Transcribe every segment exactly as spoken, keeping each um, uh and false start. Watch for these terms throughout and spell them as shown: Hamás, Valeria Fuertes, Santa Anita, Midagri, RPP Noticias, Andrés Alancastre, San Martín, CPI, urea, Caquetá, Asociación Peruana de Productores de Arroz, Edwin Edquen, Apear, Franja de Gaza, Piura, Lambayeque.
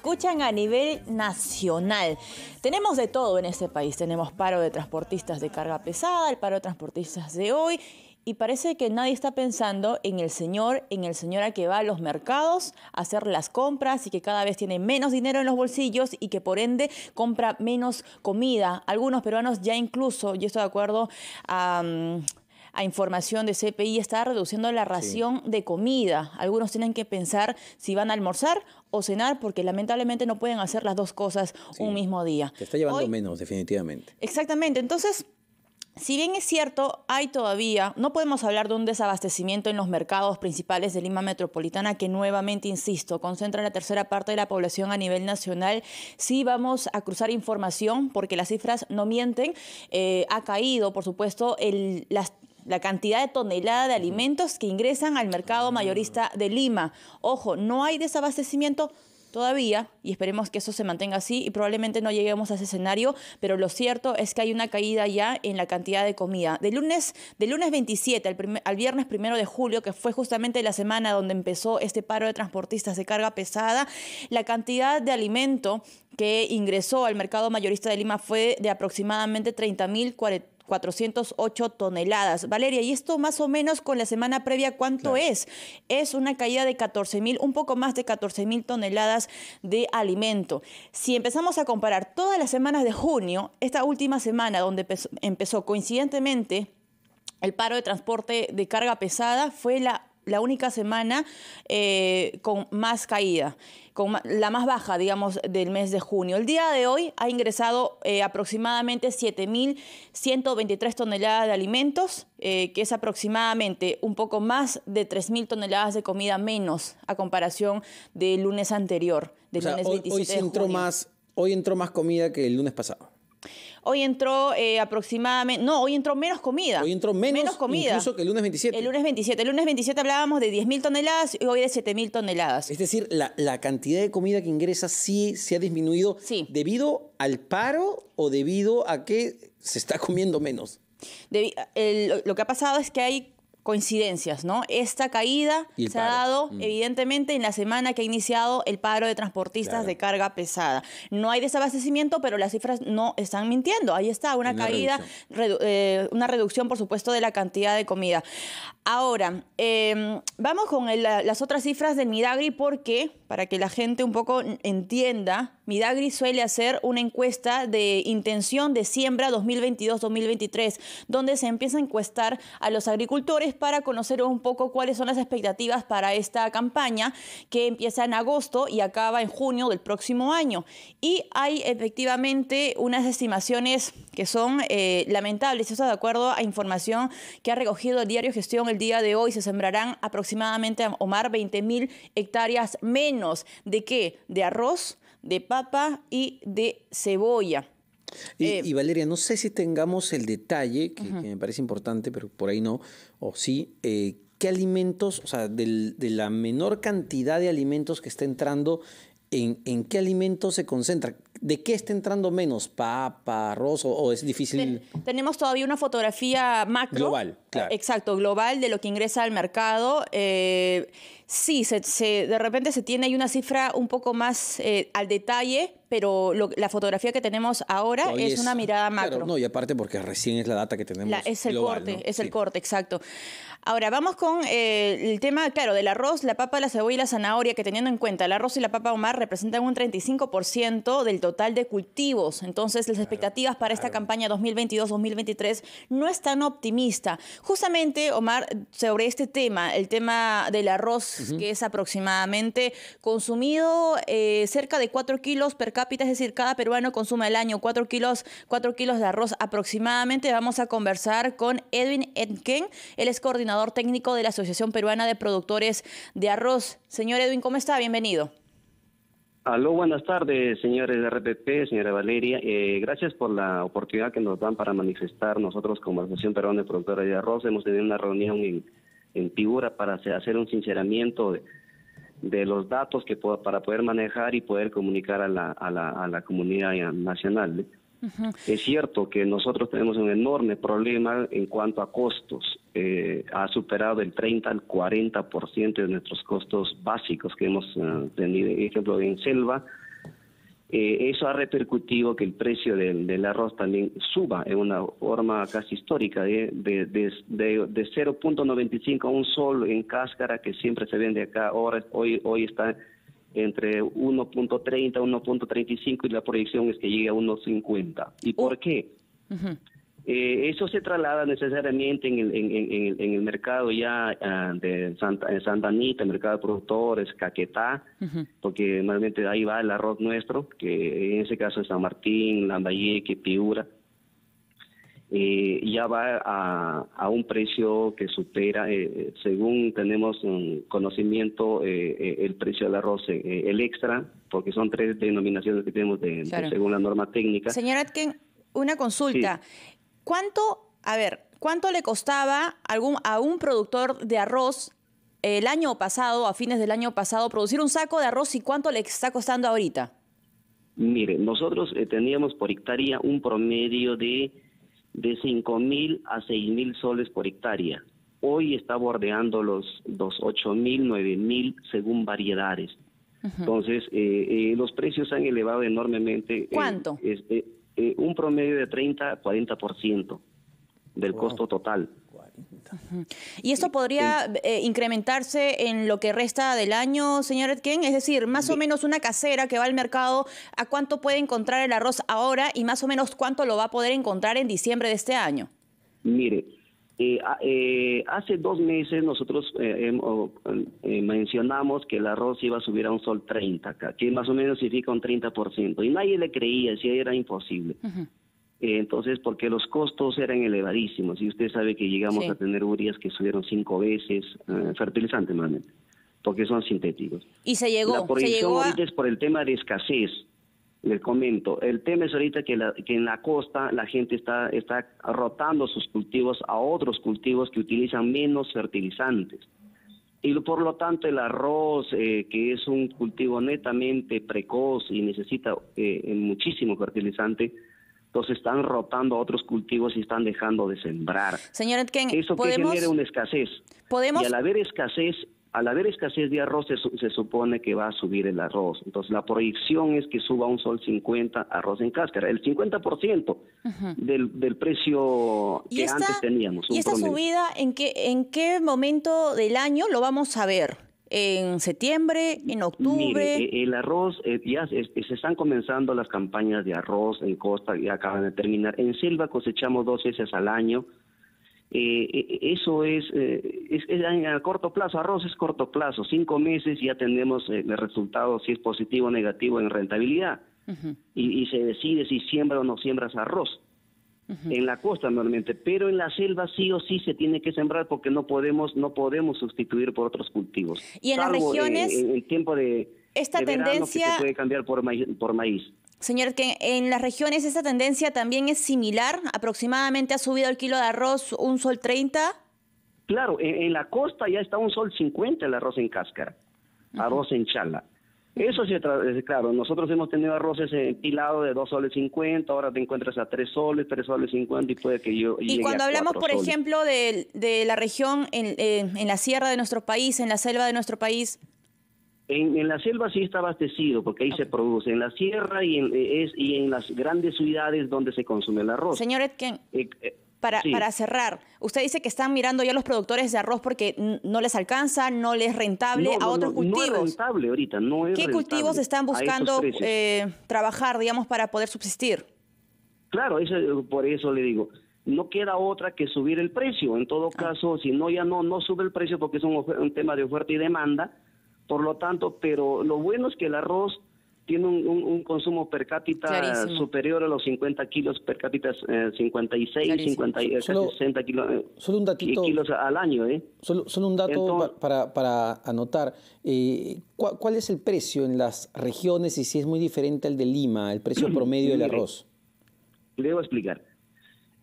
escuchan a nivel nacional. Tenemos de todo en este país. Tenemos paro de transportistas de carga pesada, el paro de transportistas de hoy. Y parece que nadie está pensando en el señor, en el señora que va a los mercados a hacer las compras y que cada vez tiene menos dinero en los bolsillos y que por ende compra menos comida. Algunos peruanos ya incluso, yo estoy de acuerdo a... Um, a información de C P I, está reduciendo la ración sí. de comida. Algunos tienen que pensar si van a almorzar o cenar, porque lamentablemente no pueden hacer las dos cosas sí. un mismo día. Se está llevando Hoy, menos, definitivamente. Exactamente. Entonces, si bien es cierto, hay todavía, no podemos hablar de un desabastecimiento en los mercados principales de Lima Metropolitana, que nuevamente, insisto, concentra la tercera parte de la población a nivel nacional. Sí vamos a cruzar información, porque las cifras no mienten. Eh, ha caído, por supuesto, el, las la cantidad de tonelada de alimentos que ingresan al mercado mayorista de Lima. Ojo, no hay desabastecimiento todavía y esperemos que eso se mantenga así y probablemente no lleguemos a ese escenario, pero lo cierto es que hay una caída ya en la cantidad de comida. De lunes, de lunes veintisiete al, primer, al viernes primero de julio, que fue justamente la semana donde empezó este paro de transportistas de carga pesada, la cantidad de alimento que ingresó al mercado mayorista de Lima fue de aproximadamente treinta mil cuatrocientas ocho toneladas. Valeria, y esto más o menos con la semana previa, ¿cuánto claro. es? Es una caída de catorce mil, un poco más de catorce mil toneladas de alimento. Si empezamos a comparar todas las semanas de junio, esta última semana donde empezó coincidentemente el paro de transporte de carga pesada, fue la la única semana eh, con más caída, con la más baja, digamos, del mes de junio. El día de hoy ha ingresado eh, aproximadamente siete mil ciento veintitrés toneladas de alimentos, eh, que es aproximadamente un poco más de tres mil toneladas de comida menos a comparación del lunes anterior, del lunes veintisiete de junio. Hoy entró más comida que el lunes pasado. Hoy entró eh, aproximadamente... No, hoy entró menos comida. Hoy entró menos, menos comida. Incluso que el lunes veintisiete. El lunes veintisiete. El lunes veintisiete hablábamos de diez mil toneladas y hoy de siete mil toneladas. Es decir, la, la cantidad de comida que ingresa sí se ha disminuido sí. debido al paro o debido a que se está comiendo menos. De, el, lo que ha pasado es que hay coincidencias, ¿no? Esta caída se paro. ha dado, mm. evidentemente, en la semana que ha iniciado el paro de transportistas claro. de carga pesada. No hay desabastecimiento, pero las cifras no están mintiendo. Ahí está, una, una caída, reducción. Redu eh, una reducción, por supuesto, de la cantidad de comida. Ahora, eh, vamos con el, la, las otras cifras del Midagri, porque, para que la gente un poco entienda, Midagri suele hacer una encuesta de intención de siembra dos mil veintidós dos mil veintitrés, donde se empieza a encuestar a los agricultores para conocer un poco cuáles son las expectativas para esta campaña que empieza en agosto y acaba en junio del próximo año. Y hay efectivamente unas estimaciones que son eh, lamentables. Eso de acuerdo a información que ha recogido el diario Gestión el día de hoy, se sembrarán aproximadamente, Omar, veinte mil hectáreas menos. ¿De qué? De arroz, de papa y de cebolla. Y, eh, y Valeria, no sé si tengamos el detalle, que, uh-huh. que me parece importante, pero por ahí no, o sí, eh, ¿qué alimentos, o sea, del, de la menor cantidad de alimentos que está entrando, en, en qué alimentos se concentra? ¿De qué está entrando menos? ¿Papa, arroz o, o es difícil? Ten, tenemos todavía una fotografía macro. Global, claro. Exacto, global de lo que ingresa al mercado. Eh, sí, se, se, de repente se tiene ahí una cifra un poco más eh, al detalle, pero lo, la fotografía que tenemos ahora es, es una mirada macro. Claro, no, y aparte porque recién es la data que tenemos. La, es el global, corte, ¿no? es sí. el corte, exacto. Ahora, vamos con eh, el tema, claro, del arroz, la papa, la cebolla y la zanahoria, que teniendo en cuenta el arroz y la papa, Omar, representan un treinta y cinco por ciento del total total de cultivos. Entonces, las claro, expectativas para claro. esta campaña dos mil veintidós dos mil veintitrés no es tan optimista. Justamente, Omar, sobre este tema, el tema del arroz, uh-huh. que es aproximadamente consumido eh, cerca de cuatro kilos per cápita, es decir, cada peruano consume al año cuatro kilos, cuatro kilos de arroz aproximadamente. Vamos a conversar con Edwin Edquen, él es coordinador técnico de la Asociación Peruana de Productores de Arroz. Señor Edwin, ¿cómo está? Bienvenido. Aló, buenas tardes, señores de R P P, señora Valeria. Eh, gracias por la oportunidad que nos dan para manifestar. Nosotros, como Asociación Peruana de Productores de Arroz, hemos tenido una reunión en, en Piura para hacer un sinceramiento de, de los datos que puedo, para poder manejar y poder comunicar a la, a la, a la comunidad nacional. Uh-huh. Es cierto que nosotros tenemos un enorme problema en cuanto a costos. Eh, ha superado el treinta al cuarenta por ciento de nuestros costos básicos que hemos uh, tenido. Por ejemplo, en selva Eh, eso ha repercutido que el precio del, del arroz también suba en una forma casi histórica, de, de, de, de, de cero punto noventa y cinco a un sol en cáscara, que siempre se vende acá, ahora, hoy, hoy está entre uno punto treinta, uno punto treinta y cinco, y la proyección es que llegue a uno punto cincuenta. ¿Y por qué? Uh-huh. Eh, eso se traslada necesariamente en el, en, en, en el, en el mercado ya uh, de Santa, en Santa Anita, el mercado de productores, Caquetá, uh-huh. porque normalmente ahí va el arroz nuestro, que en ese caso es San Martín, Lambayeque, Piura, eh, ya va a, a un precio que supera, eh, según tenemos un conocimiento, eh, el precio del arroz, eh, el extra, porque son tres denominaciones que tenemos de, claro. de, según la norma técnica. Señora Edquen, una consulta. Sí. ¿Cuánto, a ver, cuánto le costaba algún, a un productor de arroz el año pasado, a fines del año pasado, producir un saco de arroz, y cuánto le está costando ahorita? Mire, nosotros eh, teníamos por hectárea un promedio de, de cinco mil a seis mil soles por hectárea. Hoy está bordeando los, los ocho mil, nueve mil según variedades. Uh-huh. Entonces, eh, eh, los precios se han elevado enormemente. ¿Cuánto? Eh, este, Eh, un promedio de treinta a cuarenta por ciento del wow. costo total. ¿Y eso podría eh, incrementarse en lo que resta del año, señor Edquen? Es decir, más sí. o menos una casera que va al mercado, ¿a cuánto puede encontrar el arroz ahora y más o menos cuánto lo va a poder encontrar en diciembre de este año? Mire, eh, eh, hace dos meses nosotros eh, eh, eh, mencionamos que el arroz iba a subir a un sol treinta, que más o menos significa un treinta por ciento, y nadie le creía, decía era imposible. Uh-huh. eh, entonces, porque los costos eran elevadísimos, y usted sabe que llegamos sí. a tener urías que subieron cinco veces, eh, fertilizantes normalmente, porque son sintéticos. Y se llegó, la proyección se llegó a... ahorita es por el tema de escasez. Les comento, el tema es ahorita que, la, que en la costa la gente está, está rotando sus cultivos a otros cultivos que utilizan menos fertilizantes. Y por lo tanto el arroz, eh, que es un cultivo netamente precoz y necesita eh, muchísimo fertilizante, entonces están rotando a otros cultivos y están dejando de sembrar. Señor Edquen, eso que genera una escasez. ¿Podemos? Y al haber escasez... Al haber escasez de arroz, se, se supone que va a subir el arroz. Entonces, la proyección es que suba un sol cincuenta arroz en cáscara, el cincuenta por ciento del, del precio que esta, antes teníamos. ¿Y esta promedio. subida en qué, en qué momento del año lo vamos a ver? ¿En septiembre? ¿En octubre? Mire, el arroz, eh, ya se, se están comenzando las campañas de arroz en costa, ya acaban de terminar. En selva cosechamos dos veces al año. Eh, eso es, eh, es, es a corto plazo, arroz es corto plazo, cinco meses ya tenemos eh, el resultado si es positivo o negativo en rentabilidad. Uh-huh. y, y se decide si siembra o no siembras arroz. Uh-huh. En la costa normalmente, pero en la selva sí o sí se tiene que sembrar porque no podemos no podemos sustituir por otros cultivos. Y en las regiones, en, en el tiempo de, esta de verano tendencia... que se puede cambiar por maíz, por maíz. Señor, que en las regiones esa tendencia también es similar, aproximadamente ha subido el kilo de arroz un sol treinta. Claro, en, en la costa ya está un sol cincuenta el arroz en cáscara, uh-huh. arroz en chala. Eso se trae, claro, nosotros hemos tenido arroces empilado de dos soles cincuenta, ahora te encuentras a tres soles, tres soles cincuenta y puede que yo... Y cuando hablamos, por soles. ejemplo, de, de la región en, en, en la sierra de nuestro país, en la selva de nuestro país... En, en la selva sí está abastecido, porque ahí okay. se produce, en la sierra y en, es, y en las grandes ciudades donde se consume el arroz. Señor Edquen, eh, eh, para, sí. para cerrar, usted dice que están mirando ya los productores de arroz porque no les alcanza, no les es rentable no, a no, otros no, cultivos. No es rentable ahorita, no es ¿Qué rentable cultivos están buscando eh, trabajar, digamos, para poder subsistir? Claro, eso, por eso le digo... no queda otra que subir el precio, en todo ah. caso, si no ya no, no sube el precio porque es un, un tema de oferta y demanda. Por lo tanto, pero lo bueno es que el arroz tiene un, un, un consumo per cápita Clarísimo. superior a los cincuenta kilos per cápita, eh, cincuenta y seis, cincuenta, solo, sesenta kilos, solo un datito, kilos al año. Eh. Solo, solo un dato Entonces, para, para anotar. Eh, ¿cuál, ¿Cuál es el precio en las regiones y si es muy diferente al de Lima, el precio promedio del arroz? Le debo explicar.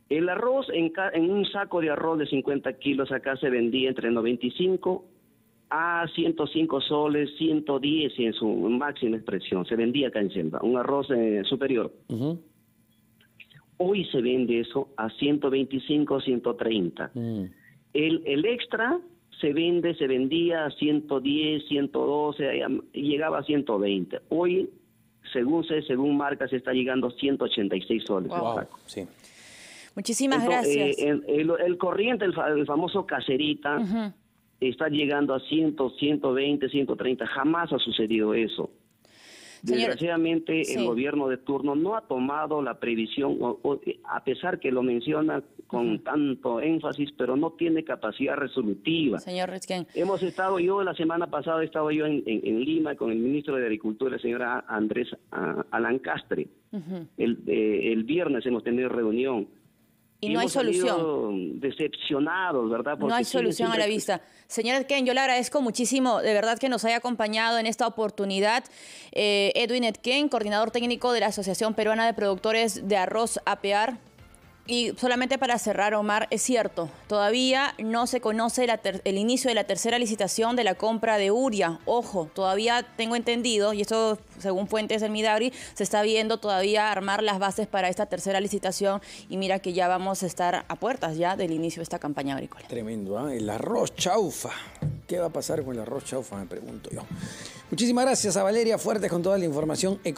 El arroz, en, ca en un saco de arroz de cincuenta kilos acá se vendía entre noventa y cinco a ciento cinco soles, ciento diez en su máxima expresión. Se vendía acá en selva, un arroz eh, superior. Uh-huh. Hoy se vende eso a ciento veinticinco, ciento treinta. Uh-huh. El, el extra se vende, se vendía a ciento diez, ciento doce, llegaba a ciento veinte. Hoy según se, según marca, se está llegando a ciento ochenta y seis soles. Wow. Wow. Sí. Muchísimas Entonces, gracias. Eh, el, el, el corriente, el, el famoso caserita, uh-huh, está llegando a cien, ciento veinte, ciento treinta. Jamás ha sucedido eso. Señor, desgraciadamente, sí, el gobierno de turno no ha tomado la previsión, o, o, a pesar que lo menciona con uh-huh, tanto énfasis, pero no tiene capacidad resolutiva. Señor Edquen, hemos estado, yo la semana pasada he estado yo en, en, en Lima con el ministro de Agricultura, el señor Andrés uh, Alancastre. Uh-huh. el, eh, el viernes hemos tenido reunión. Y, y no hay solución. Decepcionados, ¿verdad? Porque no hay solución a la vista. Señora Edquen, yo le agradezco muchísimo, de verdad, que nos haya acompañado en esta oportunidad. Eh, Edwin Edquen, coordinador técnico de la Asociación Peruana de Productores de Arroz, Apear. Y solamente para cerrar, Omar, es cierto, todavía no se conoce la ter- el inicio de la tercera licitación de la compra de Uria. Ojo, todavía tengo entendido, y esto según fuentes del Midagri, se está viendo todavía armar las bases para esta tercera licitación, y mira que ya vamos a estar a puertas ya del inicio de esta campaña agrícola. Tremendo, ¿eh? El arroz chaufa. ¿Qué va a pasar con el arroz chaufa? Me pregunto yo. Muchísimas gracias a Valeria Fuertes con toda la información económica.